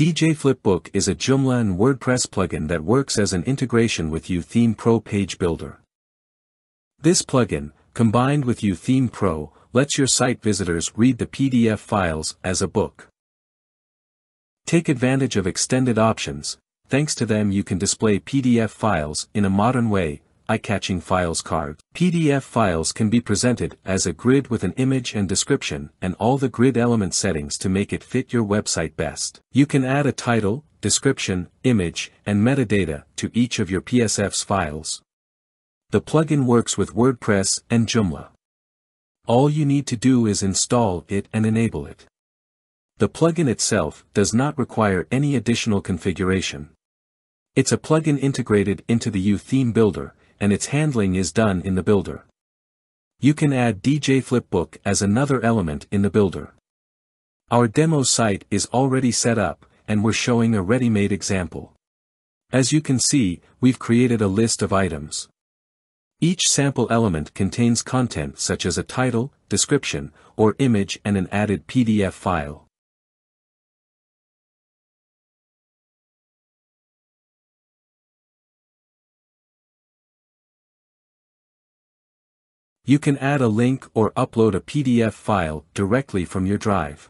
DJ Flipbook is a Joomla and WordPress plugin that works as an integration with YOOtheme Pro Page Builder. This plugin, combined with YOOtheme Pro, lets your site visitors read the PDF files as a book. Take advantage of extended options. Thanks to them you can display PDF files in a modern way, eye-catching files card. PDF files can be presented as a grid with an image and description and all the grid element settings to make it fit your website best. You can add a title, description, image, and metadata to each of your PSF's files. The plugin works with WordPress and Joomla. All you need to do is install it and enable it. The plugin itself does not require any additional configuration. It's a plugin integrated into the YOOtheme Builder, and its handling is done in the builder. You can add DJ Flipbook as another element in the builder. Our demo site is already set up, and we're showing a ready-made example. As you can see, we've created a list of items. Each sample element contains content such as a title, description, or image and an added PDF file. You can add a link or upload a PDF file directly from your drive.